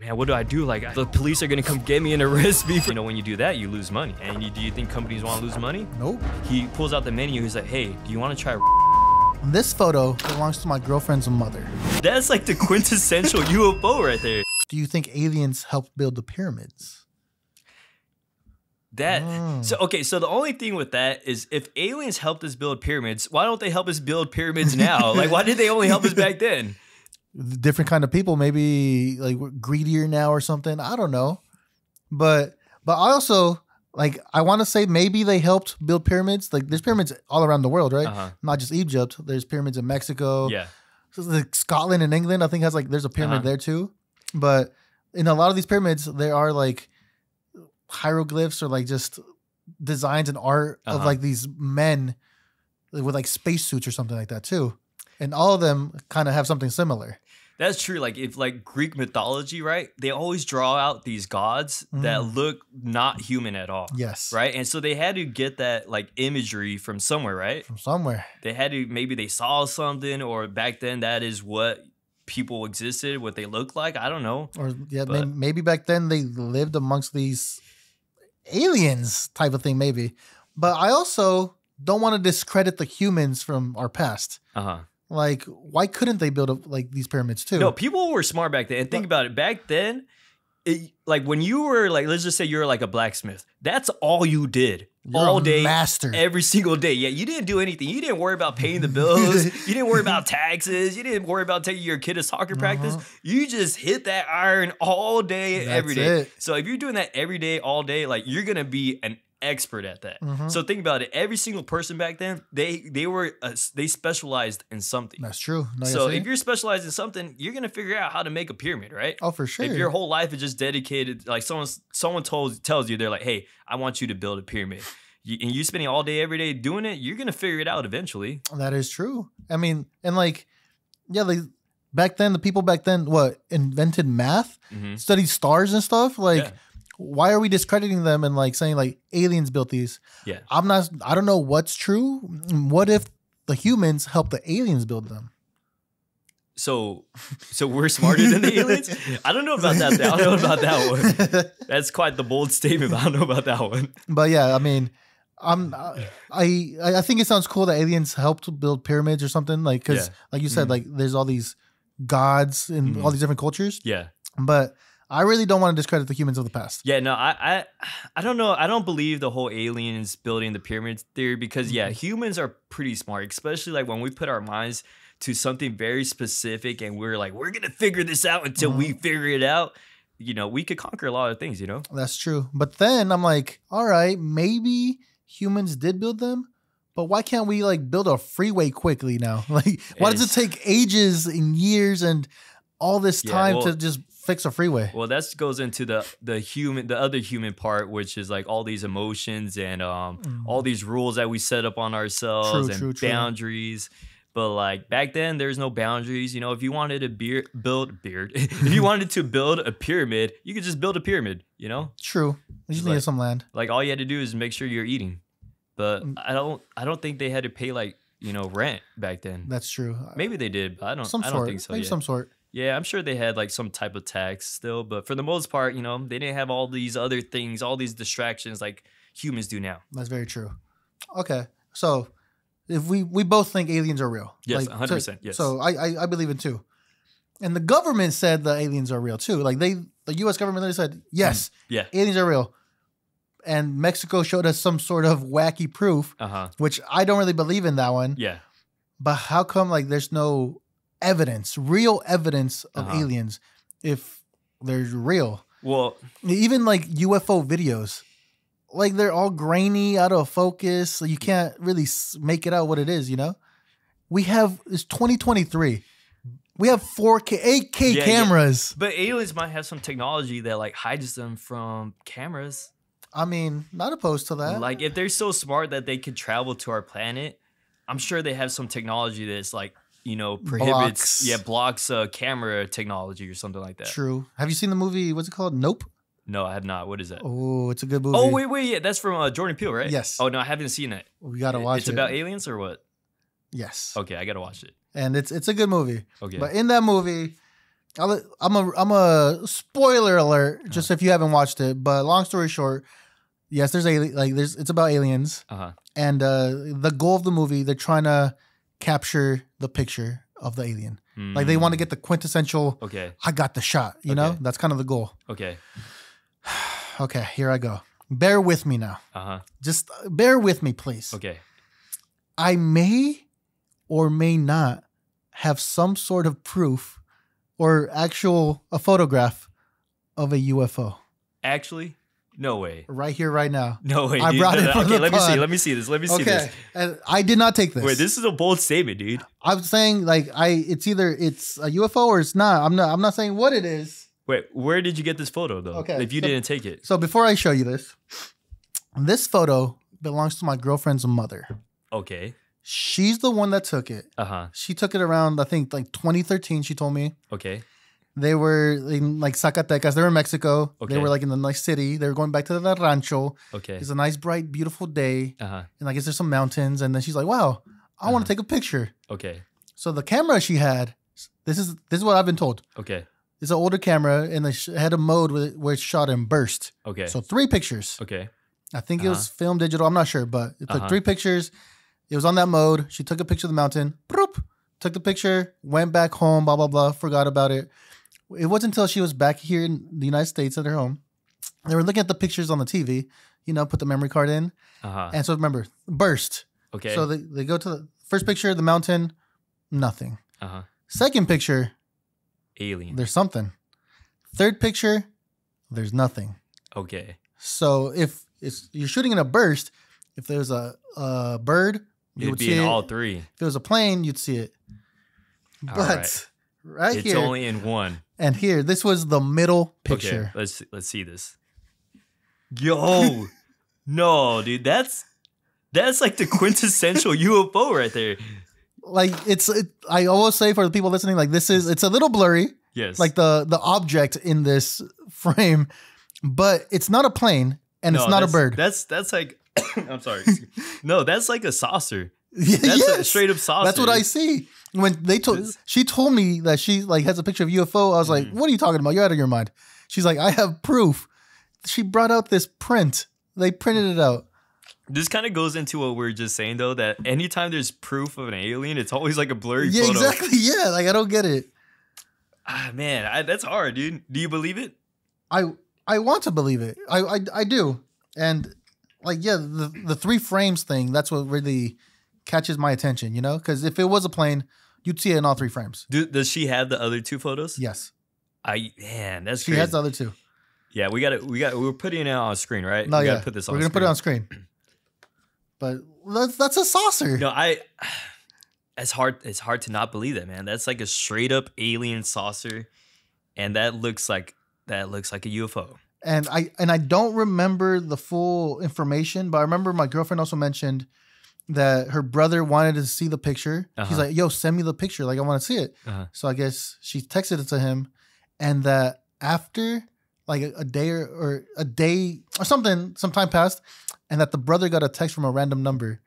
man, what do I do? Like, the police are gonna come get me and arrest me. You know, when you do that, you lose money. And do you think companies wanna lose money? Nope. He pulls out the menu, he's like, hey, do you wanna try? This photo belongs to my girlfriend's mother. That's like the quintessential UFO right there. Do you think aliens helped build the pyramids? That, so, okay, so the only thing with that is if aliens helped us build pyramids, why don't they help us build pyramids now? Like, why did they only help us back then? Different kind of people, maybe like we're greedier now or something. I don't know. But I also, like, I want to say maybe they helped build pyramids. Like, there's pyramids all around the world, right? Not just Egypt. There's pyramids in Mexico. Yeah. So, like, Scotland and England, I think, has like, there's a pyramid there too. But in a lot of these pyramids, there are like hieroglyphs or like just designs and art of like these men with like spacesuits or something like that too. And all of them kind of have something similar. That's true. Like, if like Greek mythology, right? They always draw out these gods that look not human at all. Yes. Right. And so they had to get that like imagery from somewhere, right? From somewhere. They had to, maybe they saw something, or back then that is what people existed, what they looked like. I don't know. Or yeah, maybe back then they lived amongst these aliens type of thing, maybe. But I also don't want to discredit the humans from our past. Like, why couldn't they build up like these pyramids too? No, people were smart back then. And think about it, back then, like when you were like, let's just say you're like a blacksmith. That's all you did. All day, every single day. Yeah, you didn't do anything. You didn't worry about paying the bills. You didn't worry about taxes. You didn't worry about taking your kid to soccer practice. You just hit that iron all day, every day. So if you're doing that every day, all day, like, you're gonna be an expert at that. So think about it. Every single person back then, they specialized in something. That's true. No, so if you're specialized in something, you're gonna figure out how to make a pyramid, right? Oh, for sure. If your whole life is just dedicated, like someone tells you, they're like, hey, I want you to build a pyramid, and you're spending all day every day doing it, you're gonna figure it out eventually. That is true. I mean, and like, yeah, like back then, the people back then invented math, studied stars and stuff, like. Why are we discrediting them and like saying like aliens built these? Yeah. I'm not, I don't know what's true. What if the humans helped the aliens build them? So we're smarter than the aliens? I don't know about that. I don't know about that one. That's quite the bold statement, but I don't know about that one. But yeah, I mean, I think it sounds cool that aliens helped build pyramids or something, like, cause like you said, like there's all these gods in all these different cultures. Yeah. But I really don't want to discredit the humans of the past. Yeah, no, I don't know. I don't believe the whole aliens building the pyramids theory, because yeah, humans are pretty smart, especially like when we put our minds to something very specific and we're like, we're going to figure this out until we figure it out. You know, we could conquer a lot of things, you know? That's true. But then I'm like, all right, maybe humans did build them, but why can't we like build a freeway quickly now? Like, why does it take ages and years and all this time to just fix a freeway? Well, that goes into the other human part, which is like all these emotions and all these rules that we set up on ourselves, and boundaries. But like back then, there's no boundaries. You know, if you wanted to if you wanted to build a pyramid, you could just build a pyramid. You know, true. You just needed some land. Like all you had to do is make sure you're eating. But I don't think they had to pay like, you know, rent back then. That's true. Maybe they did, but I don't think so. Maybe some sort. Yeah, I'm sure they had like some type of tax still, but for the most part, you know, they didn't have all these other things, all these distractions like humans do now. That's very true. Okay, so if we both think aliens are real. Yes, like, 100%. So I believe in too. And the government said the aliens are real too. Like the U.S. government said, yes, aliens are real. And Mexico showed us some sort of wacky proof, which I don't really believe in that one. Yeah. But how come like there's no evidence, real evidence of aliens, if they're real? Well, even like UFO videos, like they're all grainy, out of focus, so you can't really make it out what it is, you know? We have, it's 2023. We have 4K, 8K cameras. Yeah. But aliens might have some technology that like hides them from cameras. I mean, not opposed to that. Like if they're so smart that they could travel to our planet, I'm sure they have some technology that's like, you know, prohibits, blocks camera technology or something like that. True. Have you seen the movie, what's it called? Nope. No, I have not. What is that? Oh, it's a good movie. Oh, wait. Yeah, that's from Jordan Peele, right? Yes. Oh, no, I haven't seen it. We got to watch it. It's about aliens or what? Yes. Okay, I got to watch it. And it's a good movie. Okay. But in that movie, I'm a spoiler alert, just if you haven't watched it. But long story short, yes, it's about aliens, and the goal of the movie, they're trying to capture the picture of the alien. Mm. Like, they want to get the quintessential. Okay, I got the shot. You know, that's kind of the goal. Okay. Okay, here I go. Bear with me now. Just bear with me, please. Okay. I may or may not have some sort of proof or a photograph of a UFO. Actually, no way. Right here, right now. No way. I brought it from the pod. Let me see this. And I did not take this. Wait, this is a bold statement, dude. I'm saying, like, it's either it's a UFO or it's not. I'm not saying what it is. Wait, where did you get this photo, though? Okay, if you didn't take it. So before I show you this, this photo belongs to my girlfriend's mother. Okay. She's the one that took it. She took it around, I think, like 2013, she told me. Okay. They were in, like, Zacatecas. They were in Mexico. Okay. They were, like, in the nice city. They were going back to the rancho. Okay. It's a nice, bright, beautiful day. And, like, there's some mountains. And then she's like, wow, I want to take a picture. Okay. So the camera she had, this is what I've been told. Okay. It's an older camera, and they had a mode where it's shot in burst. Okay. So 3 pictures. Okay. I think it was film digital. I'm not sure, but it took 3 pictures. It was on that mode. She took a picture of the mountain. Broop, took the picture, went back home, blah, blah, blah, forgot about it. It wasn't until she was back here in the United States at her home. They were looking at the pictures on the TV, you know, put the memory card in. And so remember, burst. Okay. So they go to the first picture, the mountain, nothing. Second picture, alien. There's something. Third picture, there's nothing. Okay. So if you're shooting in a burst, if there's a bird, you would see it. It'd be in all 3. If it was a plane, you'd see it. But right here, it's only in 1. And here, this was the middle picture. Okay, let's see this. Yo, no, dude, that's like the quintessential UFO right there. Like, I always say, for the people listening, like, it's a little blurry. Yes. Like the object in this frame, but it's not a plane and it's not a bird. That's like. I'm sorry. No, that's like a saucer. That's a straight up saucer. That's what I see. When she told me that she, like, has a picture of UFO, I was like, "What are you talking about? You're out of your mind." She's like, "I have proof." She brought out this print. They printed it out. This kind of goes into what we were just saying, though, that anytime there's proof of an alien, it's always like a blurry photo. Exactly. Yeah, like, I don't get it. Ah, man, that's hard, dude. Do you believe it? I want to believe it. I do, and. Like, yeah, the 3 frames thing, that's what really catches my attention, you know? Because if it was a plane, you'd see it in all 3 frames. Does she have the other 2 photos? Yes. Man, that's crazy. She has the other 2. Yeah, we're putting it out on screen, right? No, yeah. We're going to put it on screen. But that's a saucer. No, it's hard to not believe that, man. That's like a straight up alien saucer, and that looks like a UFO. And I don't remember the full information, but I remember my girlfriend also mentioned that her brother wanted to see the picture. He's like, "Yo, send me the picture. Like, I want to see it." So I guess she texted it to him, and that after like a day or something, some time passed, and that the brother got a text from a random number,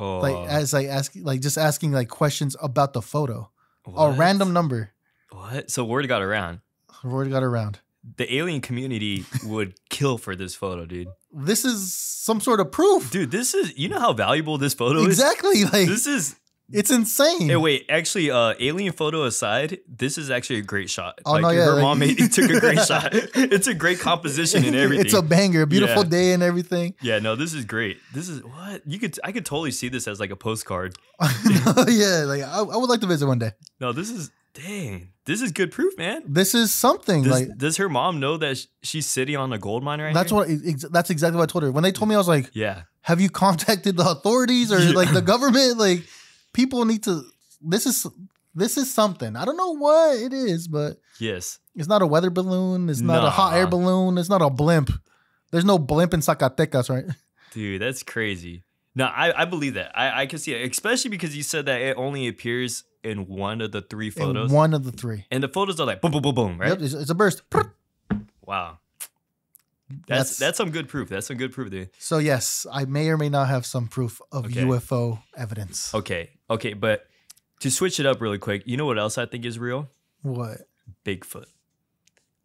asking like questions about the photo. What? A random number. What? So word got around. Word got around. The alien community would kill for this photo, dude. This is some sort of proof. Dude, this is... You know how valuable this photo is? Exactly. Like, this is... It's insane. Hey, wait. Actually, alien photo aside, this is actually a great shot. Oh, like, no, yeah. Her mom took a great shot. It's a great composition and everything. It's a banger. A beautiful day and everything. Yeah, no, this is great. This is... What? I could totally see this as like a postcard. No, yeah. Like, I would like to visit one day. No, this is... Dang, this is good proof, man. This is something. Does her mom know that she's sitting on a gold mine right now? That's exactly what I told her. When they told me, I was like, "Yeah, have you contacted the authorities or like the government? Like, people need to. This is something. I don't know what it is, but yes, it's not a weather balloon. It's not a hot air balloon. It's not a blimp. There's no blimp in Zacatecas, right? Dude, that's crazy. No, I believe that. I can see it, especially because you said that it only appears in 1 of the 3 photos. In 1 of the 3. And the photos are like boom, boom, boom, boom, right? Yep, it's a burst. Wow. That's some good proof. That's some good proof, dude. So, yes, I may or may not have some proof of UFO evidence. Okay. Okay, but to switch it up really quick, you know what else I think is real? What? Big Foot.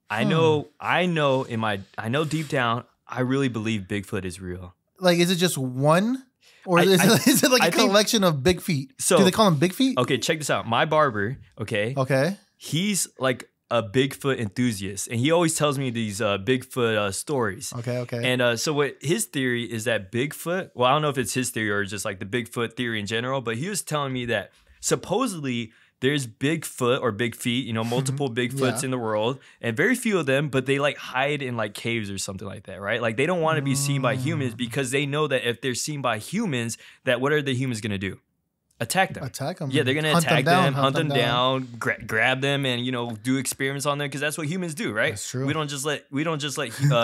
I know deep down, I really believe Bigfoot is real. Like, is it just one? Or is it like a collection of big feet? So, do they call them big feet? Okay, check this out. My barber, okay, he's like a Bigfoot enthusiast, and he always tells me these Bigfoot stories. Okay. And so what his theory is that Bigfoot, well, I don't know if it's his theory or just like the Bigfoot theory in general, but he was telling me that supposedly there's Bigfoot or big feet, you know, multiple Bigfoots in the world, and very few of them, but they like hide in like caves or something like that, right? Like they don't want to be seen by humans because they know that if they're seen by humans, that what are the humans going to do? Attack them. Yeah, they're going to attack them, hunt them down, grab them, and, you know, do experiments on them because that's what humans do, right? That's true. We don't just let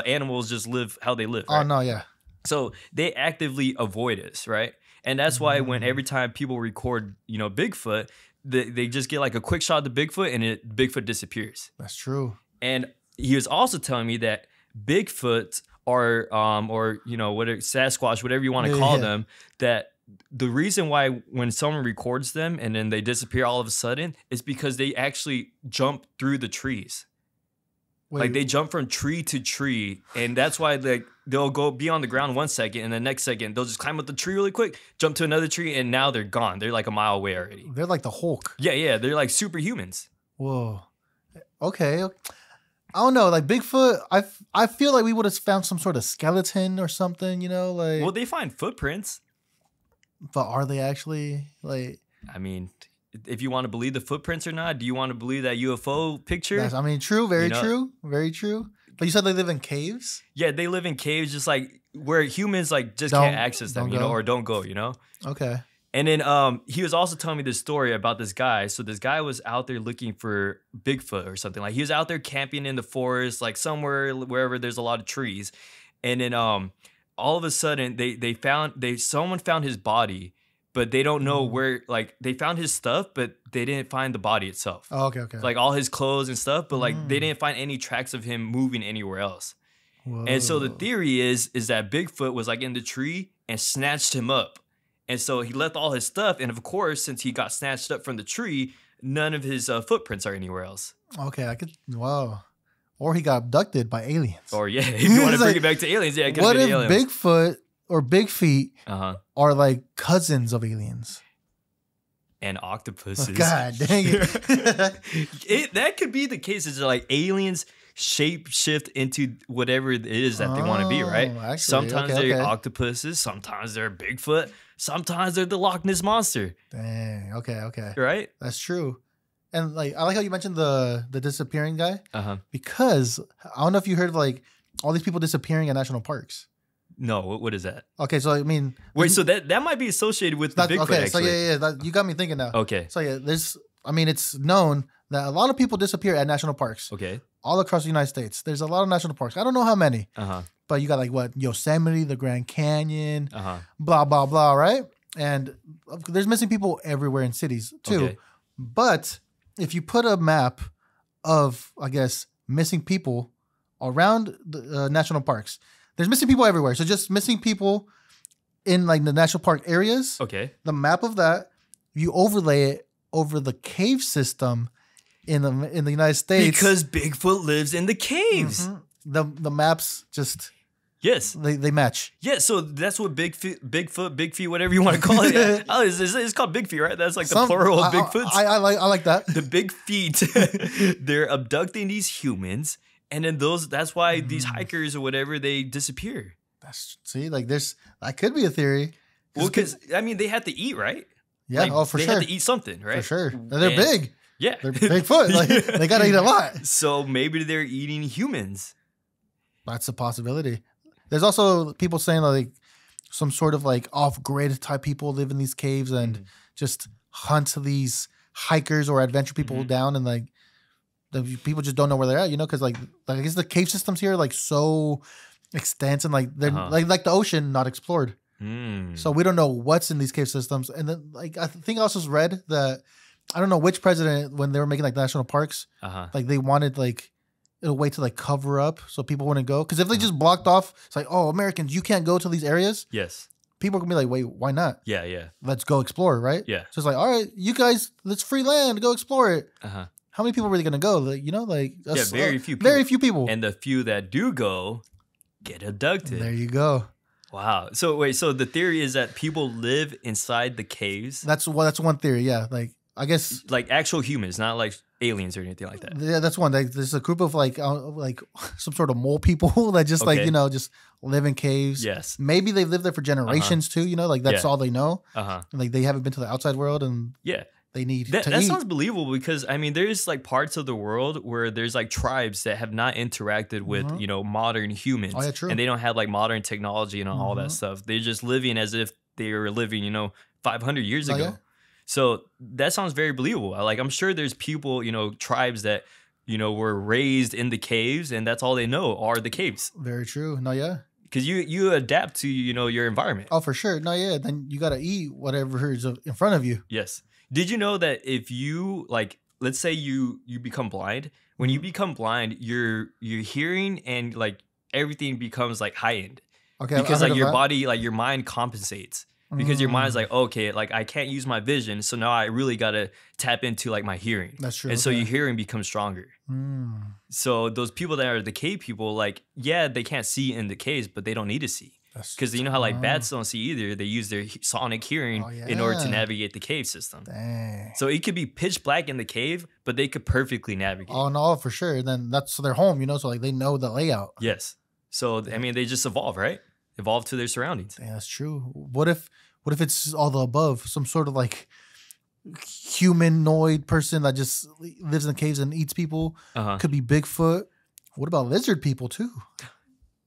animals just live how they live. Right? Oh, no, yeah. So they actively avoid us, right? And that's why when every time people record, you know, Bigfoot, they just get like a quick shot to Bigfoot and Bigfoot disappears. That's true. And he was also telling me that Bigfoot or you know, whatever, Sasquatch, whatever you want to call them, that the reason why when someone records them and then they disappear all of a sudden is because they actually jump through the trees. Wait. Like they jump from tree to tree, and that's why like they'll go be on the ground 1 second, and the next second they'll just climb up the tree really quick, jump to another tree, and now they're gone. They're like a mile away already. They're like the Hulk. Yeah, they're like superhumans. Whoa. Okay. I don't know. Like Bigfoot, I feel like we would have found some sort of skeleton or something. You know, like. Well, they find footprints. But are they actually like? I mean. If you want to believe the footprints or not, do you want to believe that UFO picture? Yes, I mean, true, very true. But you said they live in caves? Yeah, they live in caves just like where humans like just can't access them, you know, or don't go, you know? Okay. And then he was also telling me this story about this guy. So this guy was out there looking for Bigfoot or something. Like he was out there camping in the forest, like somewhere, wherever there's a lot of trees. And then all of a sudden someone found his body. But they don't know where, like, they found his stuff, but they didn't find the body itself. Oh, okay. Like, all his clothes and stuff, but, like, they didn't find any tracks of him moving anywhere else. Whoa. And so the theory is that Bigfoot was, like, in the tree and snatched him up. And so he left all his stuff, and, of course, since he got snatched up from the tree, none of his footprints are anywhere else. Okay, wow. Or he got abducted by aliens. Or, yeah, if you want to bring it back to aliens, yeah, it could have been aliens. What if Bigfoot... or big feet are like cousins of aliens and octopuses. Oh, God dang it. That could be the case. Is like aliens shape shift into whatever it is that they want to be, right? Actually, sometimes they're octopuses, sometimes they're Bigfoot, sometimes they're the Loch Ness Monster. Dang, okay. Right? That's true. And like I like how you mentioned the disappearing guy. Because I don't know if you heard of like all these people disappearing at national parks. No, what is that? Okay, so I mean... Wait, so that might be associated with the Bigfoot, okay, so yeah, you got me thinking now. Okay. So yeah, it's known that a lot of people disappear at national parks. Okay. All across the United States. There's a lot of national parks. I don't know how many. But you got like what? Yosemite, the Grand Canyon, blah, blah, blah, right? And there's missing people everywhere in cities too. Okay. But if you put a map of, I guess, missing people around the national parks... There's missing people everywhere. So just missing people in like the national park areas. Okay. The map of that, you overlay it over the cave system in the United States. Because Bigfoot lives in the caves. The maps just... Yes. They match. Yeah, so that's what Bigfoot, whatever you want to call it. It's called Big Feet, right? That's like the plural of Bigfoots. I like that. The Big Feet, they're abducting these humans. And then that's why these hikers or whatever, they disappear. That could be a theory. Well, because, I mean, they had to eat, right? Yeah, like, for sure. They had to eat something, right? For sure. And they're big. Yeah. They're Bigfoot. Like, they got to eat a lot. So maybe they're eating humans. That's a possibility. There's also people saying like some sort of like off-grid type people live in these caves and just hunt these hikers or adventure people down and like, people just don't know where they're at, you know, because like I guess the cave systems here are like so extensive, and like they're like the ocean not explored, so we don't know what's in these cave systems. And then like I think I also read that I don't know which president when they were making like national parks, like they wanted like a way to like cover up so people wouldn't go, because if they just blocked off, it's like, oh, Americans, you can't go to these areas. Yes. People can be like, wait, why not? Yeah, let's go explore, right? Yeah. So it's like, all right, you guys, let's free land, go explore it. how many people are really going to go? Like, you know, like yeah, very few people. Very few people. And the few that do go get abducted. There you go. Wow. So wait, so the theory is that people live inside the caves? That's one theory, yeah. Like I guess like actual humans, not like aliens or anything like that. Yeah, that's one. Like there's a group of like some sort of mole people that just like, you know, just live in caves. Yes. Maybe they've lived there for generations too, you know, like that's all they know. Like they haven't been to the outside world and they need to eat. That sounds believable because, I mean, there's like parts of the world where there's like tribes that have not interacted with, you know, modern humans. Oh, yeah, true. And they don't have like modern technology and all that stuff. They're just living as if they were living, you know, 500 years ago. Yeah. So that sounds very believable. Like, I'm sure there's people, you know, tribes that, you know, were raised in the caves and that's all they know are the caves. Very true. No, yeah. Because you adapt to, you know, your environment. Oh, for sure. No, yeah. Then you got to eat whatever is in front of you. Yes. Did you know that if you, like, let's say you become blind, when you become blind, your hearing and, like, everything becomes, like, heightened. Okay. Because, like, your body, like, your mind compensates. Because your mind's like, okay, like, I can't use my vision, so now I really got to tap into, like, my hearing. That's true. And so your hearing becomes stronger. So those people that are the cave people, like, yeah, they can't see in the caves, but they don't need to see. Because you know how like bats don't see either. They use their sonic hearing in order to navigate the cave system. Dang. So it could be pitch black in the cave, but they could perfectly navigate. Oh, no, for sure. And then that's their home, you know, so like they know the layout. Yes. So, I mean, they just evolve, right? Evolve to their surroundings. Dang, that's true. What if it's all the above? Some sort of like humanoid person that just lives in the caves and eats people. Could be Bigfoot. What about lizard people too?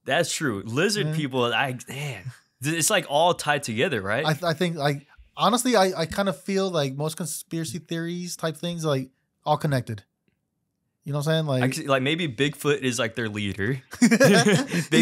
That's true. Lizard people, it's like all tied together, right? I think, like, honestly, I kind of feel like most conspiracy theories type things are, like, all connected. You know what I'm saying? Like maybe Bigfoot is like their leader. He's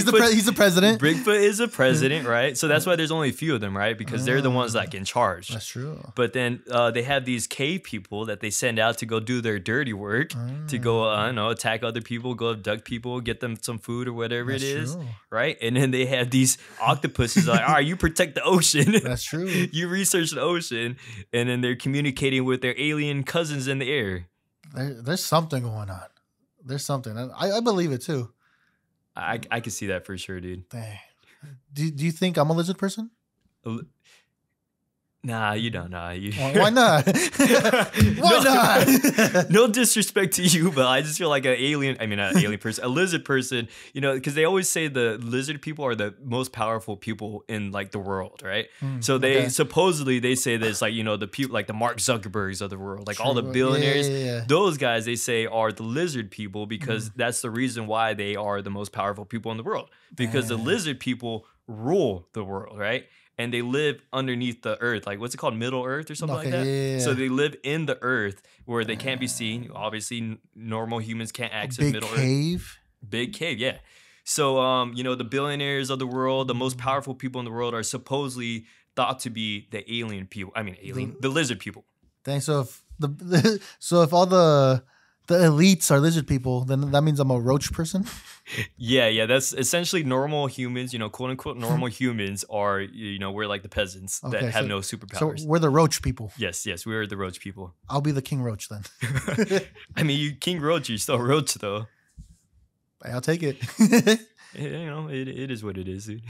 the president. Bigfoot is a president, right? So that's why there's only a few of them, right? Because they're the ones like in charge. That's true. But then they have these cave people that they send out to go do their dirty work, to go, I don't know, attack other people, go abduct people, get them some food or whatever it is, right? And then they have these octopuses like, all right, you protect the ocean. That's true. You research the ocean, and then they're communicating with their alien cousins in the air. There's something going on. There's something. I believe it too. I can see that for sure, dude. Dang. Do you think I'm a lizard person? Nah, you don't. Nah, you. Why not? Why not? No disrespect to you, but I just feel like an alien. I mean, not an alien person, a lizard person. You know, because they always say the lizard people are the most powerful people in like the world, right? So they supposedly they say this like, you know, the people like the Mark Zuckerbergs of the world, like all the billionaires. Yeah. Those guys they say are the lizard people because that's the reason why they are the most powerful people in the world because the lizard people rule the world, right? And they live underneath the earth. Like, what's it called? Middle Earth or something like that? Yeah. So they live in the earth where they can't be seen. Obviously, normal humans can't access Middle Earth. Big cave? Big cave, yeah. So, you know, the billionaires of the world, the most powerful people in the world are supposedly thought to be the alien people. I mean, the lizard people. Dang, so if, so if all the elites are lizard people, then that means I'm a roach person? Yeah, that's essentially normal humans, you know, quote-unquote normal humans are, you know, we're like the peasants that have no superpowers. So we're the roach people. Yes, we're the roach people. I'll be the king roach then. I mean, king roach, you're still roach though. I'll take it. You know, it is what it is, dude.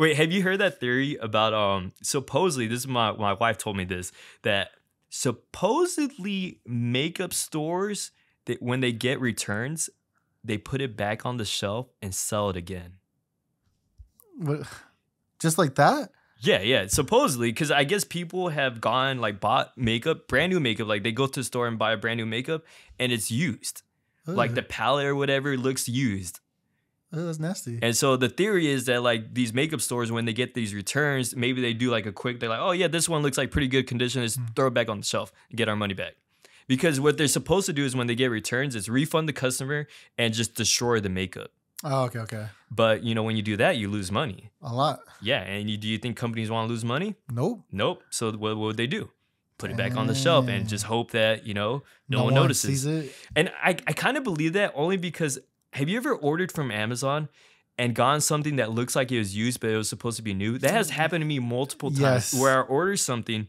Wait, have you heard that theory about, supposedly, this is my wife told me this, that supposedly makeup stores that when they get returns they put it back on the shelf and sell it again just like that? Yeah, supposedly, because I guess people have gone like bought makeup, brand new makeup, like they go to the store and buy a brand new makeup and it's used. Like the palette or whatever looks used. That's nasty. And so the theory is that like these makeup stores, when they get these returns, maybe they do like a quick, they're like, oh yeah, this one looks like pretty good condition. Let's throw it back on the shelf and get our money back. Because what they're supposed to do is when they get returns, is refund the customer and just destroy the makeup. Oh, okay. But you know, when you do that, you lose money. A lot. Yeah, and do you think companies want to lose money? Nope. So what would they do? Put it back on the shelf and just hope that, you know, no one notices. Sees it. And I kind of believe that only because have you ever ordered from Amazon and gotten something that looks like it was used, but it was supposed to be new? That has happened to me multiple times where I order something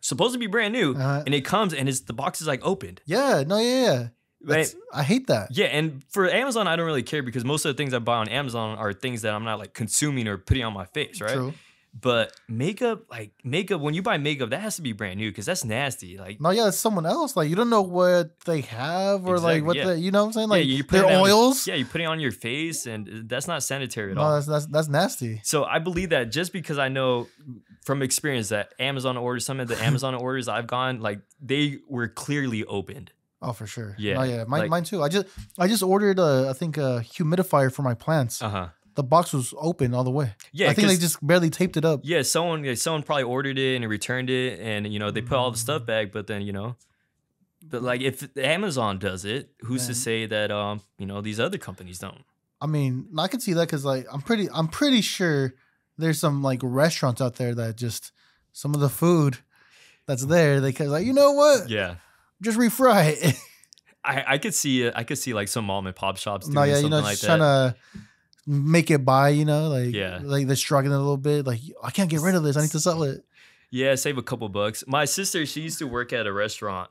supposed to be brand new, and it comes and the box is like opened. Yeah, no, yeah. Right? I hate that. Yeah, and for Amazon, I don't really care because most of the things I buy on Amazon are things that I'm not like consuming or putting on my face, right? True. But makeup, like makeup, when you buy makeup, that has to be brand new because that's nasty. Like, no, yeah, it's someone else. Like, you don't know what they have or exactly, like what the, you know what I'm saying? Like, yeah, you put their oils. Yeah, you put it on your face, and that's not sanitary at all. No, that's nasty. So I believe that just because I know from experience that Amazon orders, some of the Amazon orders I've gone, like they were clearly opened. Oh, for sure. Yeah, oh, yeah, mine too. I just ordered I think a humidifier for my plants. Uh huh. The box was open all the way. Yeah, I think they just barely taped it up. Yeah, someone probably ordered it and returned it, and you know they put all the stuff back. But then you know, but like if Amazon does it, who's to say that you know these other companies don't? I mean, I can see that because like I'm pretty sure there's some like restaurants out there that just some of the food that's there they can like you know what? Yeah. Just refry it. I could see it. I could see like some mom and pop shops doing something you know, like that. Trying to make it by, you know, like like they're struggling a little bit. Like I can't get rid of this. I need to sell it. Yeah, save a couple bucks. My sister, she used to work at a restaurant.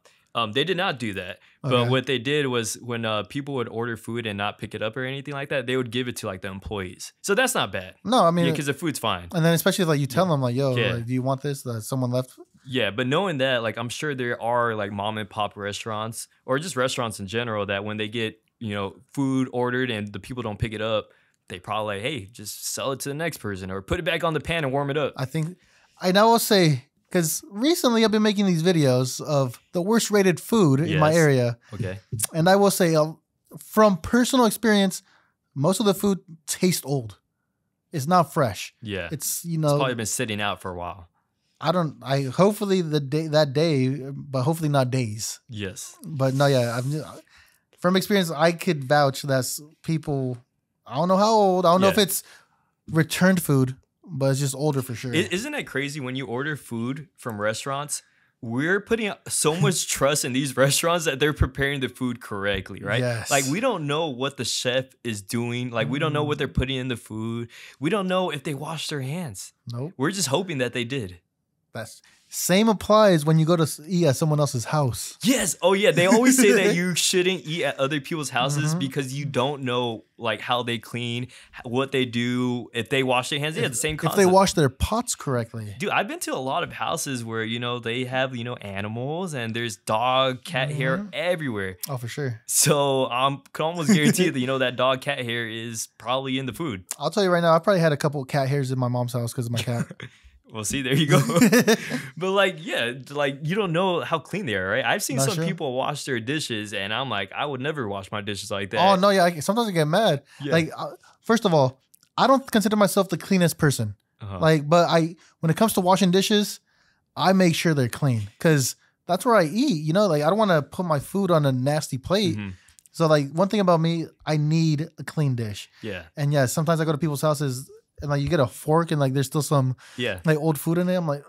They did not do that, but what they did was when people would order food and not pick it up or anything like that, they would give it to like the employees. So that's not bad. No, I mean, because the food's fine. And then especially like you tell them like, yo, like, do you want this? Someone left. Yeah, but knowing that, like, I'm sure there are like mom and pop restaurants or just restaurants in general that when they get you know food ordered and the people don't pick it up, they probably like, hey, just sell it to the next person or put it back on the pan and warm it up. I think, and I will say, because recently I've been making these videos of the worst rated food in my area. Okay. And I will say, from personal experience, most of the food tastes old. It's not fresh. Yeah. It's, you know, it's probably been sitting out for a while. I hopefully that day, but hopefully not days. Yes. But no, yeah. From experience, I could vouch that people, I don't know how old. I don't know if it's returned food, but it's just older for sure. Isn't that crazy when you order food from restaurants? We're putting so much trust in these restaurants that they're preparing the food correctly, right? Yes. Like, we don't know what the chef is doing. Like, we don't know what they're putting in the food. We don't know if they washed their hands. Nope. We're just hoping that they did. That's... Same applies when you go to eat at someone else's house. Yes. Oh, yeah. They always say that you shouldn't eat at other people's houses because you don't know like how they clean, what they do, if they wash their hands. Yeah, the same concept. If they wash their pots correctly. Dude, I've been to a lot of houses where, you know, they have, you know, animals and there's dog, cat hair everywhere. Oh, for sure. So I can almost guarantee that, you know, that dog, cat hair is probably in the food. I'll tell you right now, I probably had a couple of cat hairs in my mom's house because of my cat. Well, see, there you go. But like, yeah, like you don't know how clean they are, right? I've seen some people wash their dishes, and I'm like, I would never wash my dishes like that. Oh no, yeah. Sometimes I get mad. Yeah. Like, first of all, I don't consider myself the cleanest person. Like, but when it comes to washing dishes, I make sure they're clean because that's where I eat. You know, like I don't want to put my food on a nasty plate. So, like, one thing about me, I need a clean dish. Yeah. And yeah, sometimes I go to people's houses. And like you get a fork and like there's still some like old food in it. I'm like,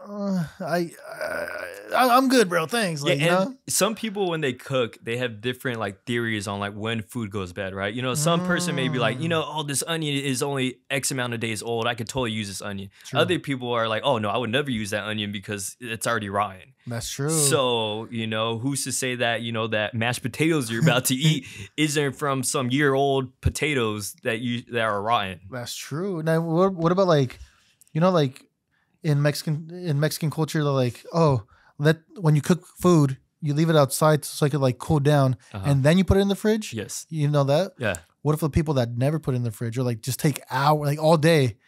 I'm good, bro. Thanks. Like, yeah, and some people when they cook, they have different like theories on like when food goes bad, right? You know, some person may be like, you know, oh, this onion is only X amount of days old. I could totally use this onion. True. Other people are like, oh no, I would never use that onion because it's already rotten. That's true. So, you know, who's to say that, you know, that mashed potatoes you're about to eat isn't from some year-old potatoes that are rotten. That's true. Now, what about like, you know, like in Mexican culture, they're like, oh, when you cook food, you leave it outside so it could like cool down and then you put it in the fridge. Yes. You know that? Yeah. What if the people that never put it in the fridge or like just take hours, like all day,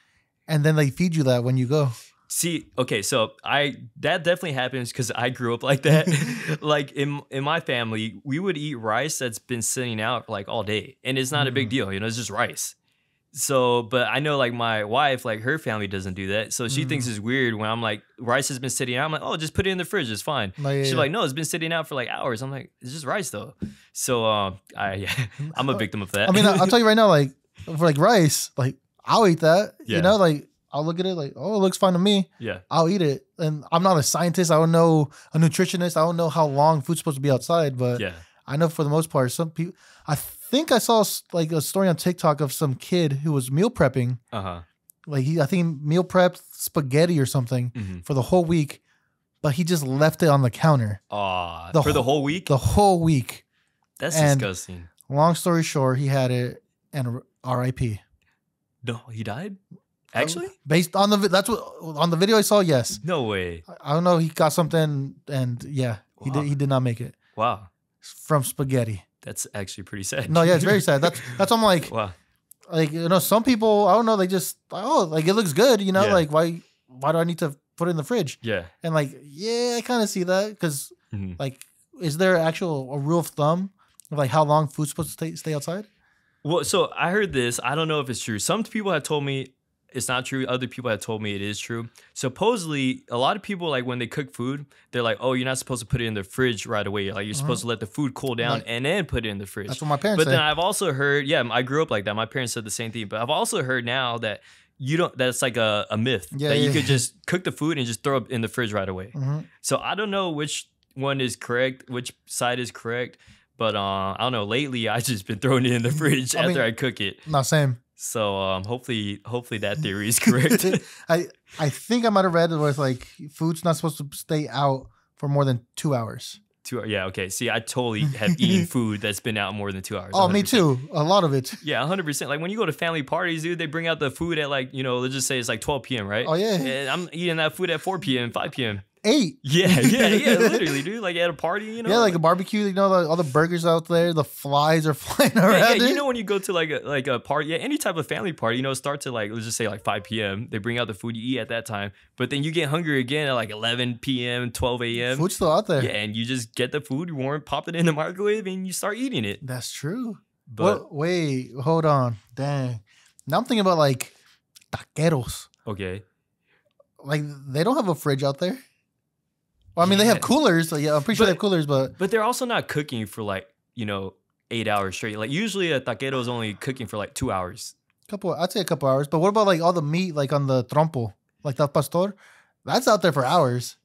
and then they feed you that when you go? See, okay, so that definitely happens because I grew up like that. Like in my family, we would eat rice that's been sitting out like all day, and it's not a big deal, you know. It's just rice. So, but I know like my wife, like her family doesn't do that, so she thinks it's weird when I'm like, rice has been sitting out. I'm like, oh, just put it in the fridge, it's fine. Like, she's like, no, it's been sitting out for like hours. I'm like, it's just rice though. So, I'm a victim of that. I mean, I'll tell you right now, like for like rice, like I'll eat that. Yeah. You know, like. I'll look at it like, oh, it looks fine to me. Yeah. I'll eat it. And I'm not a scientist. I don't know a nutritionist. I don't know how long food's supposed to be outside. But yeah. I know for the most part, some people, I think I saw like a story on TikTok of some kid who was meal prepping. Like I think meal prepped spaghetti or something for the whole week. but he just left it on the counter. For the whole week? The whole week. That's disgusting. Long story short, he had it and R.I.P. No, he died? Actually? Based on the video I saw, yes. No way. I don't know. He got something and yeah, wow. he did not make it. Wow. From spaghetti. That's actually pretty sad. No, yeah, it's very sad. That's I'm like, wow. Like, you know, some people, I don't know, they just, oh, like it looks good, you know, yeah. Like why do I need to put it in the fridge? Yeah. And like, yeah, I kind of see that because like, is there actual a rule of thumb of like how long food's supposed to stay outside? Well, so I heard this. I don't know if it's true. Some people have told me it's not true. Other people have told me it is true. Supposedly, a lot of people, like, when they cook food, they're like, oh, you're not supposed to put it in the fridge right away. Like, you're supposed to let the food cool down like, and then put it in the fridge. That's what my parents said. But then I've also heard, yeah, I grew up like that. My parents said the same thing. But I've also heard now that you don't, that's like a myth. Yeah, that you could just cook the food and just throw it in the fridge right away. So I don't know which one is correct, which side is correct. But I don't know. Lately, I've just been throwing it in the fridge after I cook it. Not same. So hopefully that theory is correct. I think I might have read it where it's like food's not supposed to stay out for more than 2 hours. 2 hours, yeah, okay. See, I totally have eaten food that's been out more than 2 hours. Oh, 100%. Me too. A lot of it. Yeah, 100%. Like when you go to family parties, dude, they bring out the food at like, you know, let's just say it's like 12 p.m., right? Oh, yeah. And I'm eating that food at 4 p.m., 5 p.m. 8. Yeah, literally, dude. Like at a party, you know. Yeah, like a barbecue, you know, like all the burgers out there, the flies are flying around. Yeah, you know when you go to like a party, yeah, any type of family party, you know, start to like, let's just say like 5 p.m. They bring out the food, you eat at that time, but then you get hungry again at like 11 p.m., 12 a.m. Food's still out there. Yeah, and you just get the food, you warm, pop it in the microwave, and you start eating it. That's true. But what, wait, hold on. Dang. Now I'm thinking about like taqueros. Okay. Like they don't have a fridge out there. Well, I mean, they have coolers. So yeah, I'm pretty sure they have coolers, but they're also not cooking for like, you know, 8 hours straight. Like usually a taquero is only cooking for like 2 hours. I'd say a couple hours. But what about like all the meat, like on the trompo, like the pastor? That's out there for hours.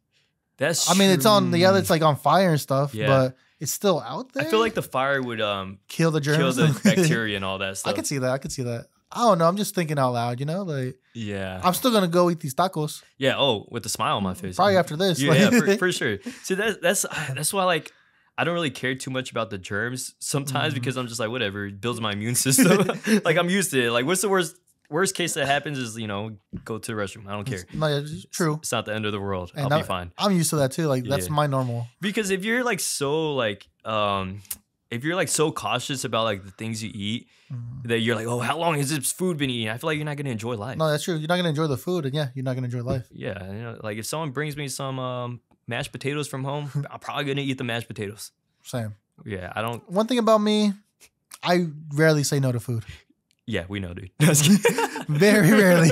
That's. I mean, it's on the other. It's like on fire and stuff. Yeah. But it's still out there. I feel like the fire would kill the germs, kill the bacteria and all that stuff. I could see that. I could see that. I don't know. I'm just thinking out loud, you know? Like, yeah. I'm still going to go eat these tacos. Yeah. Oh, with a smile on my face. Probably after this. Yeah, yeah, for sure. See, that's why, like, I don't really care too much about the germs sometimes because I'm just like, whatever. It builds my immune system. Like, I'm used to it. Like, what's the worst case that happens is, you know, go to the restroom. I don't care. No, it's true. It's not the end of the world. And I'll be fine. I'm used to that, too. Like, that's my normal. Because if you're, like, so, like, if you're like so cautious about like the things you eat that you're like, oh, how long has this food been eating? I feel like you're not gonna enjoy life. No, that's true. You're not gonna enjoy the food, and yeah, you're not gonna enjoy life. Yeah, you know, like if someone brings me some mashed potatoes from home, I'm probably gonna eat the mashed potatoes. Same. Yeah, I don't. One thing about me, I rarely say no to food. Yeah, we know, dude. Very rarely.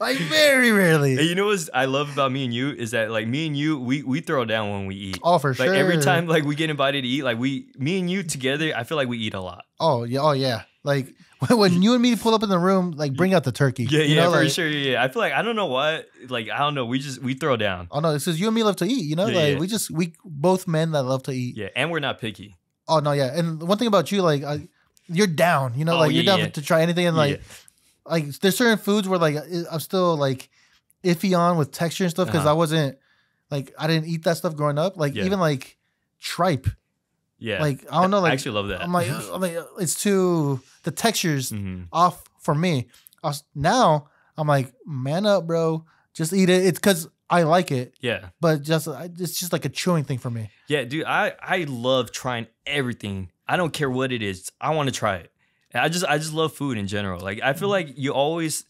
Like, very rarely. And you know what I love about me and you is that, like, me and you, we throw down when we eat. Oh, for sure. Like, every time, like, we get invited to eat, like, me and you together, I feel like we eat a lot. Oh, yeah. Oh, yeah. Like, when you and me pull up in the room, like, bring out the turkey. Yeah, you know, for like, sure. Yeah, I feel like, I don't know why. Like, I don't know. We throw down. Oh, no. It's because you and me love to eat, you know? Yeah, like, we both men that love to eat. Yeah, and we're not picky. Oh, no, yeah. And one thing about you, like, you're down, you know, like you're down to try anything. And like there's certain foods where like I'm still like iffy on with texture and stuff because I wasn't like, I didn't eat that stuff growing up. Like even like tripe. Yeah. Like, I don't know. Like, I actually love that. I'm like it's too, the texture's off for me. Now I'm like, man up, bro. Just eat it. It's because I like it. Yeah. But it's just like a chewing thing for me. Yeah, dude. I love trying everything. I don't care what it is. I want to try it. I just love food in general. Like, I feel like you always,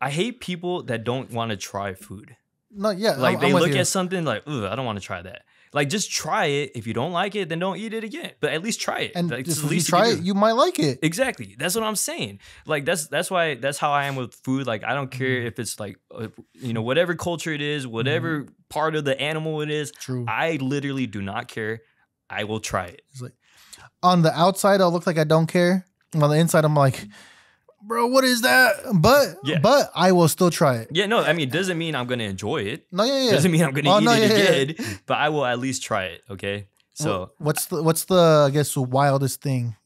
I hate people that don't want to try food. No, yeah. Like, they look at something like, ooh, I don't want to try that. Like, just try it. If you don't like it, then don't eat it again. But at least try it. And like, if you try it, you might like it. Exactly. That's what I'm saying. Like, that's why, that's how I am with food. Like, I don't care if it's like, you know, whatever culture it is, whatever part of the animal it is. True. I literally do not care. I will try it. It's like, on the outside, I'll look like I don't care. On the inside, I'm like, bro, what is that? But I will still try it. Yeah, no, I mean, it doesn't mean I'm going to enjoy it. No, yeah, yeah. It doesn't mean I'm going to eat it again, but I will at least try it, okay? So what's the I guess, wildest thing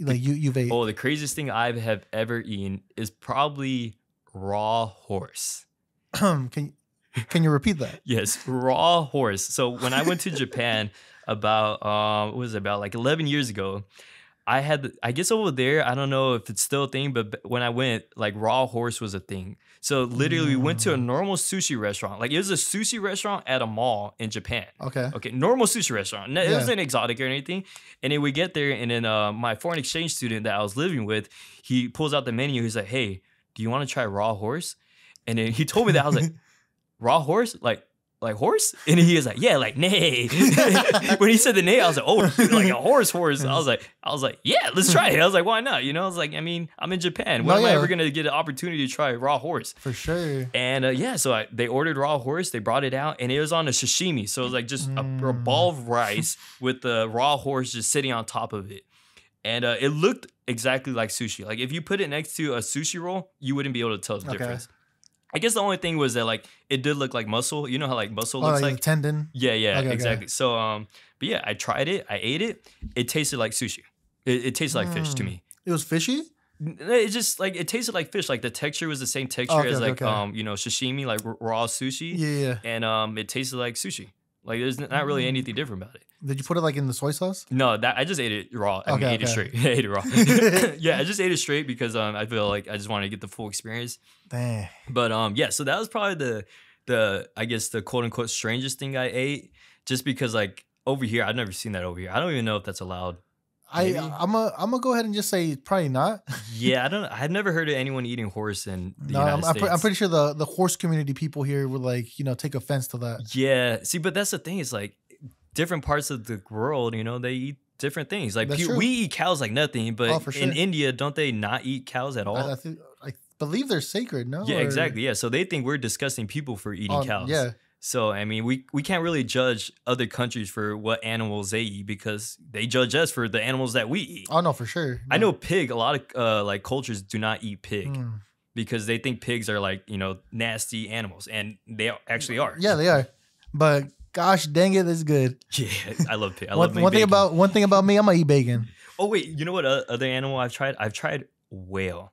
like you've ate? Oh, the craziest thing I have ever eaten is probably raw horse. Can you, Can you repeat that? Yes, raw horse. So when I went to Japan about, what was it, about like 11 years ago, I guess over there, I don't know if it's still a thing, but when I went, like raw horse was a thing. So literally we went to a normal sushi restaurant. Like it was a sushi restaurant at a mall in Japan. Okay. Normal sushi restaurant. It wasn't exotic or anything. And then we get there and then my foreign exchange student that I was living with, he pulls out the menu. He's like, hey, do you want to try raw horse? And then he told me that. I was like, raw horse? Like horse? And he was like, yeah, like nay. When he said the nay, I was like, oh, like a horse. I was like, yeah, let's try it. I was like, why not? You know, I was like, I mean, I'm in Japan. When am I ever gonna get an opportunity to try raw horse? For sure. And so they ordered raw horse. They brought it out, and it was on a sashimi. So it was like just a ball of rice with the raw horse just sitting on top of it. And it looked exactly like sushi. Like if you put it next to a sushi roll, you wouldn't be able to tell the difference. I guess the only thing was that like it did look like muscle. You know how like muscle looks like tendon. Yeah, okay, exactly. Okay. So, but yeah, I tried it. I ate it. It tasted like sushi. It tasted like fish to me. It was fishy. It just like it tasted like fish. Like the texture was the same texture as like you know sashimi, like raw sushi. Yeah. And it tasted like sushi. Like there's not really anything different about it. Did you put it like in the soy sauce? No, I just ate it raw. I mean, ate it straight. I ate it raw. Yeah, I just ate it straight because I feel like I just wanted to get the full experience. Dang. But yeah, so that was probably the I guess the quote unquote strangest thing I ate, just because like over here I've never seen that over here. I don't even know if that's allowed. Maybe? I'm gonna go ahead and just say probably not. Yeah, I've never heard of anyone eating horse in the United States. I'm pretty sure the horse community people here would like, you know, take offense to that. Yeah. See, but that's the thing, is like different parts of the world, you know, they eat different things. Like we eat cows like nothing, but in India, don't they not eat cows at all? I believe they're sacred, no? Yeah, exactly. Yeah. So they think we're disgusting people for eating cows. Yeah. So, I mean, we can't really judge other countries for what animals they eat because they judge us for the animals that we eat. Oh, no, for sure. No. I know pig, a lot of like cultures do not eat pig because they think pigs are like, you know, nasty animals. And they actually are. Yeah, they are. But gosh dang it, it's good. Yeah, I love pig. I love bacon. One thing about me, I'm going to eat bacon. Oh, wait. You know what other animal I've tried? I've tried whale.